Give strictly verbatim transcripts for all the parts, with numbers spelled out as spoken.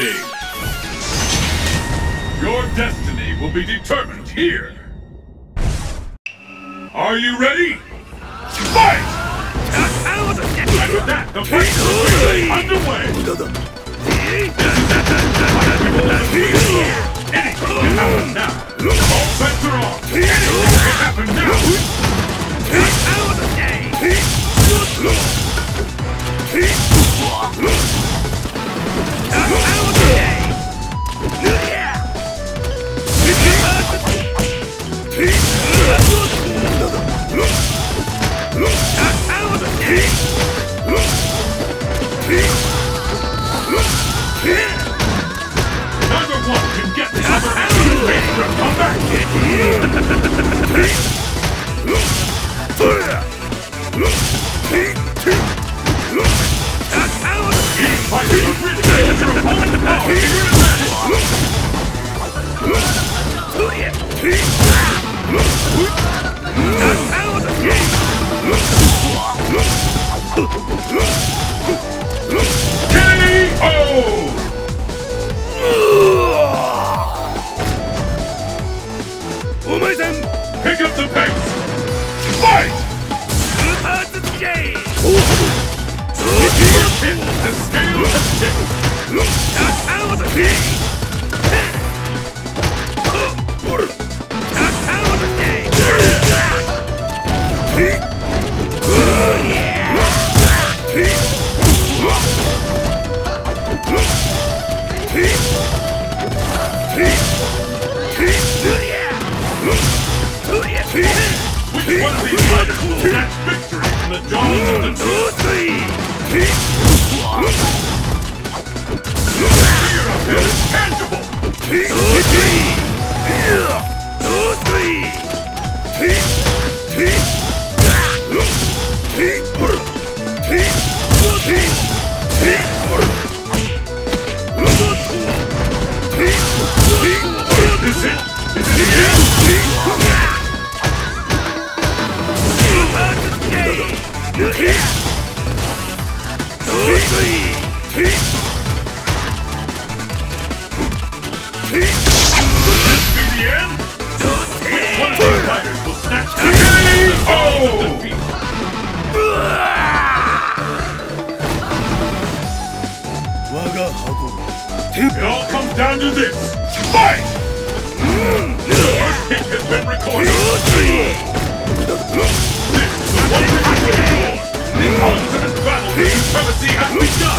stage. Your destiny will be determined here. Are you ready? Fight! And with that, the fight is underway! Anything can happen now! All bets are on! Anything can happen now! Out of the game! Out of the game! Look out of the game! Look! Look! Neither one can get the other half of the game to come back! Look! Look! Look! Out of the game! By the original your opponent's power! Look! Look! Look! Out of the game! Look! Look! Look! Look! K O! Omaisen! Pick up the pace! Fight! Super the game! Your pin and scale the ship! Look! That's out of the game! That's out of the game! Which one of these fighters will snatch victory from the jaws of the truth? Fear of him is tangible! It all comes down to this! Fight! The first hit has been recorded! This is the one that has been scored! The ultimate battle for supremacy has begun!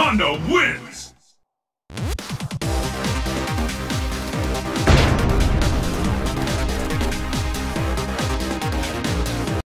Honda wins!